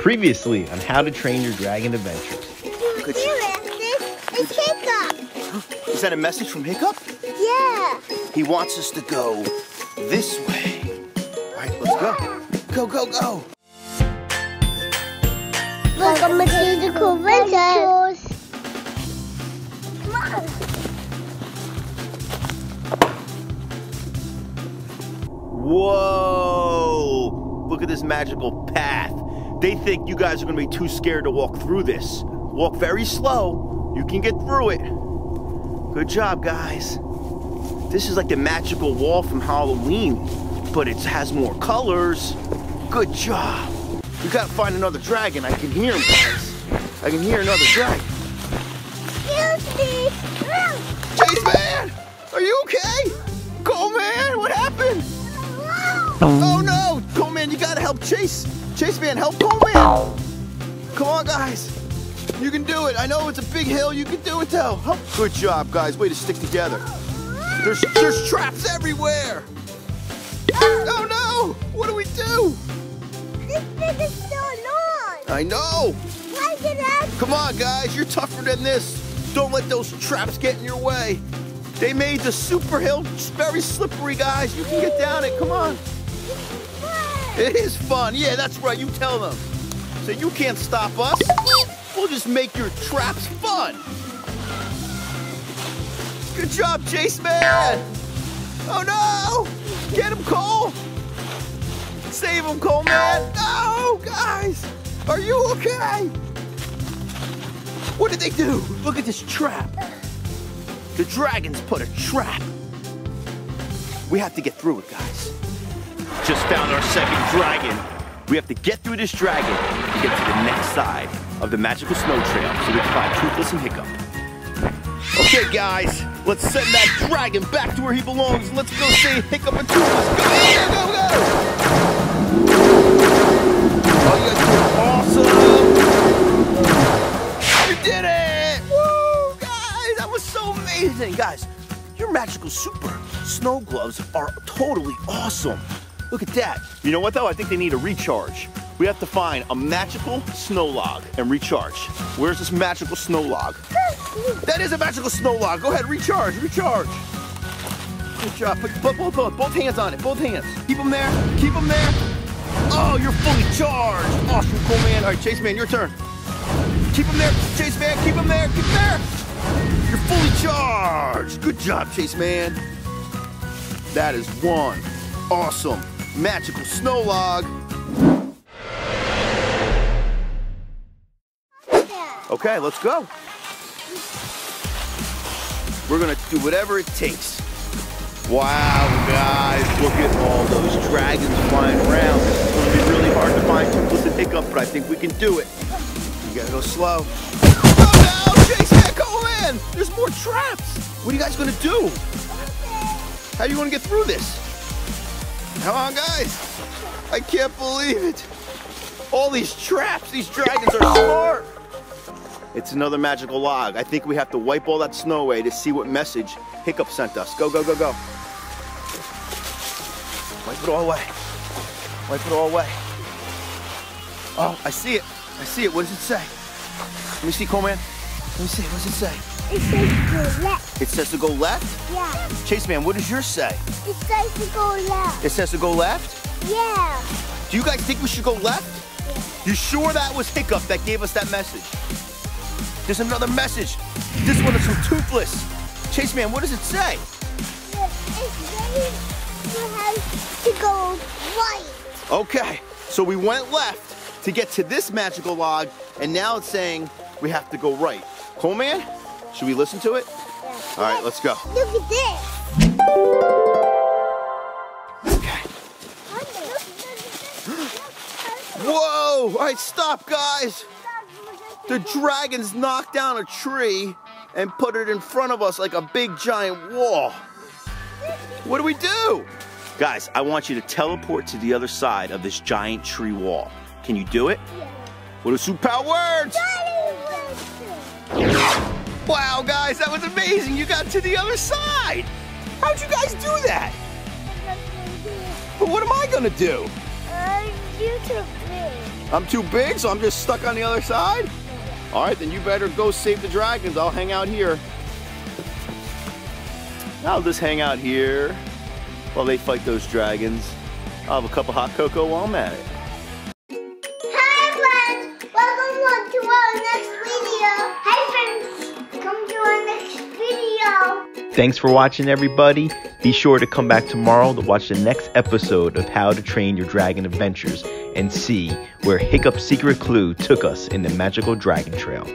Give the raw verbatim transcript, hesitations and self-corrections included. Previously on How to Train Your Dragon Adventures. Could you answer? It's Hiccup. Is that a message from Hiccup? Yeah. He wants us to go this way. All right, let's yeah. go. Go, go, go. Welcome to Magical Adventures. Come on. Whoa! Look at this magical path. They think you guys are gonna be too scared to walk through this. Walk very slow. You can get through it. Good job, guys. This is like the magical wall from Halloween, but it has more colors. Good job. We gotta find another dragon. I can hear him, guys. I can hear another dragon. Excuse me. Chase, man! Are you okay? Cole, man, what happened? Oh no! Cole, man, you gotta help Chase. Chase man, help Cole man! Come on, guys. You can do it. I know it's a big hill. You can do it, though. Help. Good job, guys. Way to stick together. There's there's traps everywhere. Oh no! What do we do? This thing is so long. I know. Why did I? Come on, guys. You're tougher than this. Don't let those traps get in your way. They made the super hill very slippery, guys. You can get down it. Come on. It is fun. Yeah, that's right. You tell them. So you can't stop us. We'll just make your traps fun. Good job, Chase man. Oh, no. Get him, Cole. Save him, Cole man. No, guys. Are you okay? What did they do? Look at this trap. The dragons put a trap. We have to get through it, guys. Just found our second dragon. We have to get through this dragon to get to the next side of the magical snow trail so we can find Toothless and Hiccup. Okay, guys, let's send that dragon back to where he belongs and let's go save Hiccup and Toothless. Go, go, go, go! Oh, you guys are awesome! You did it! Woo, guys, that was so amazing. Guys, your magical super snow gloves are totally awesome. Look at that. You know what though? I think they need a recharge. We have to find a magical snow log and recharge. Where's this magical snow log? That is a magical snow log. Go ahead, recharge, recharge. Good job. Put both, both, both, both hands on it, both hands. Keep them there, keep them there. Oh, you're fully charged. Awesome, cool man. All right, Chase man, your turn. Keep them there, Chase man, keep them there, keep them there. You're fully charged. Good job, Chase man. That is one awesome magical snow log. Okay, let's go. We're gonna do whatever it takes. Wow, guys, look at all those dragons flying around. It's gonna be really hard to find Toothless and Hiccup, but I think we can do it. You gotta go slow. Oh no, Chase, man, go in! There's more traps. What are you guys gonna do? How are you gonna get through this? Come on, guys. I can't believe it. All these traps, these dragons are smart. It's another magical log. I think we have to wipe all that snow away to see what message Hiccup sent us. Go, go, go, go. Wipe it all away. Wipe it all away. Oh, I see it. I see it. What does it say? Let me see, Cole man. Let me see. What does it say? It says to go left. It says to go left? Yeah. Chase man, what does yours say? It says to go left. It says to go left? Yeah. Do you guys think we should go left? Yeah. You sure that was Hiccup that gave us that message? There's another message. This one is from Toothless. Chase man, what does it say? It says you have to go right. Okay, so we went left to get to this magical log, and now it's saying we have to go right. Cole man? Should we listen to it? Yeah. All right, let's go. Look at this. Okay. Whoa! All right, stop, guys. The dragons knocked down a tree and put it in front of us like a big giant wall. What do we do? Guys, I want you to teleport to the other side of this giant tree wall. Can you do it? Yeah. What are superpower words? Wow, guys, that was amazing. You got to the other side. How'd you guys do that? I'm not gonna do it. But what am I gonna do? Uh, you took me. I'm too big, so I'm just stuck on the other side? All right, then you better go save the dragons. I'll hang out here. I'll just hang out here while they fight those dragons. I'll have a cup of hot cocoa while I'm at it. Hi friends, welcome to our next video. Hi friends, come to our next video. Thanks for watching, everybody. Be sure to come back tomorrow to watch the next episode of How to Train Your Dragon Adventures and see where Hiccup's secret clue took us in the magical dragon trail.